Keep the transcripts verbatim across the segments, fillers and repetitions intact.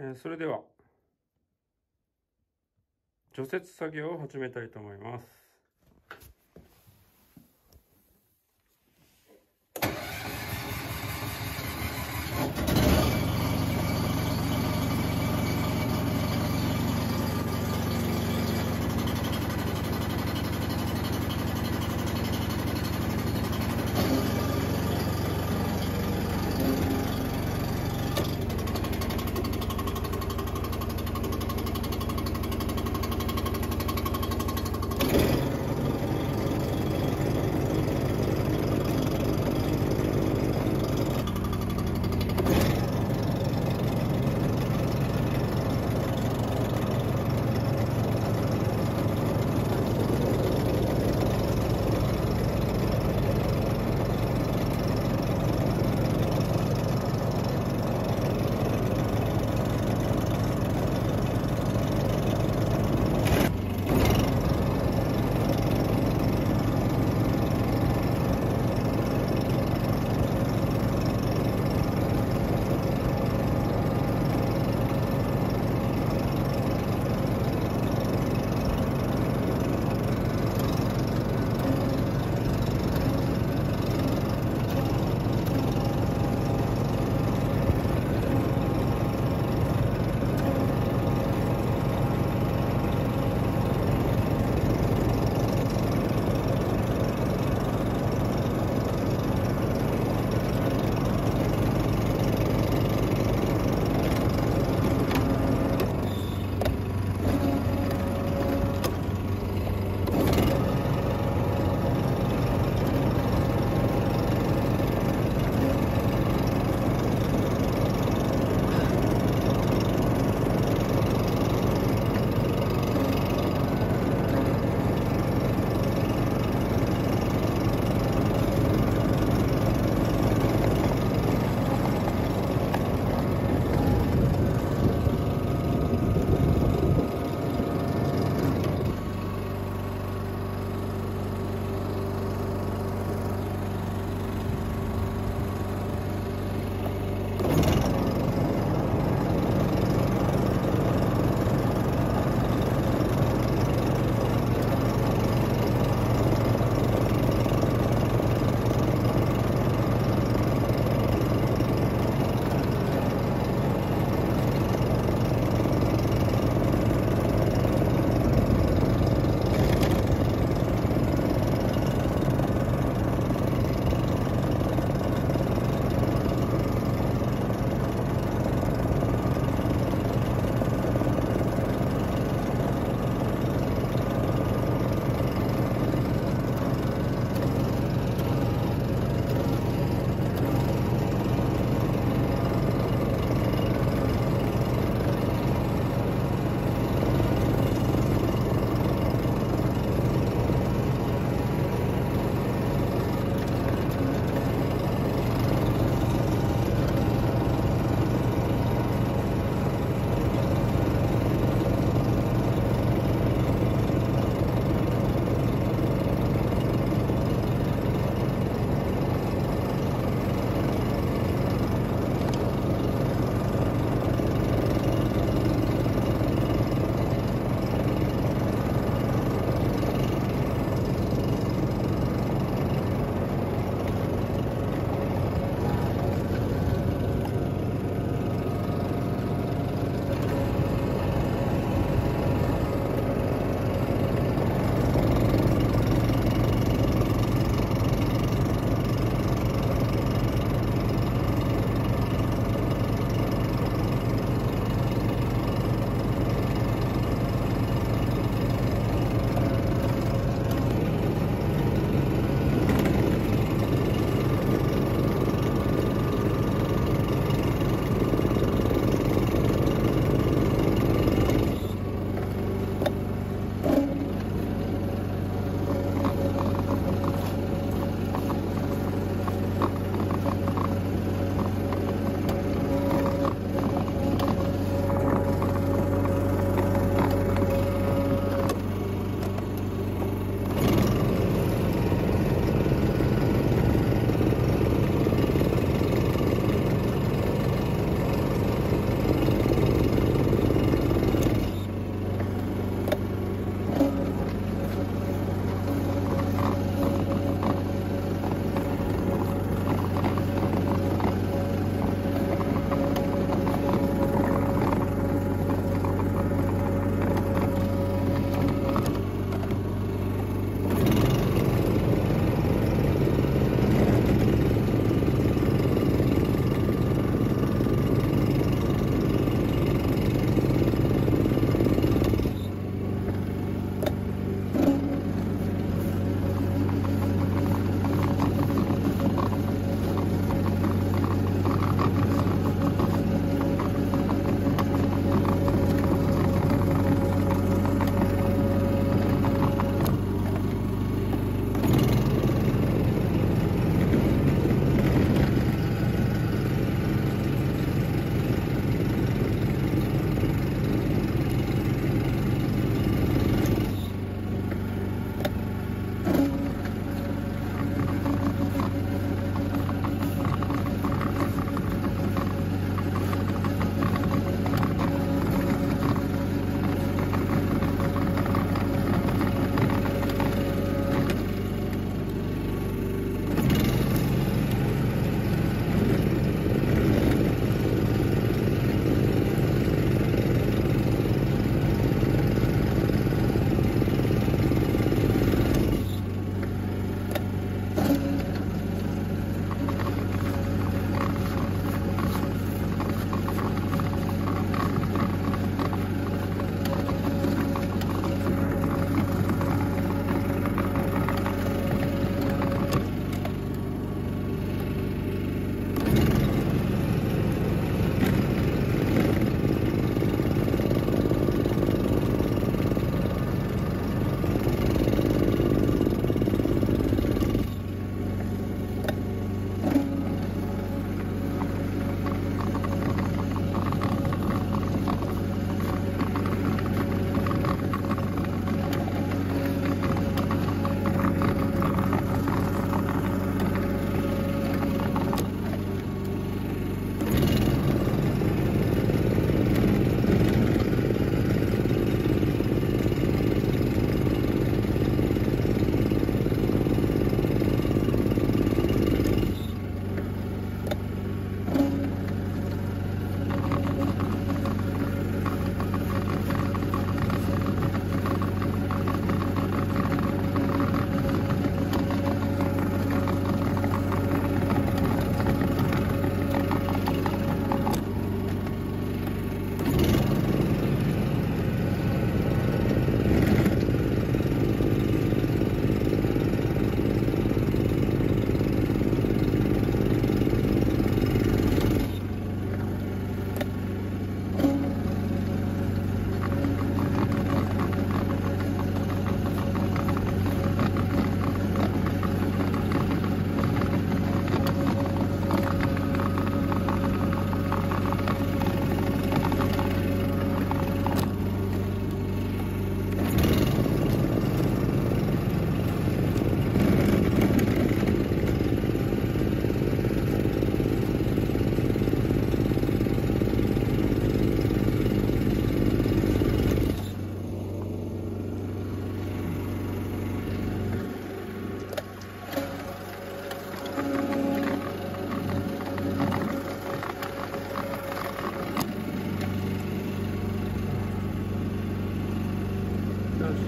えー、それでは除雪作業を始めたいと思います。Okay.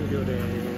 終了です。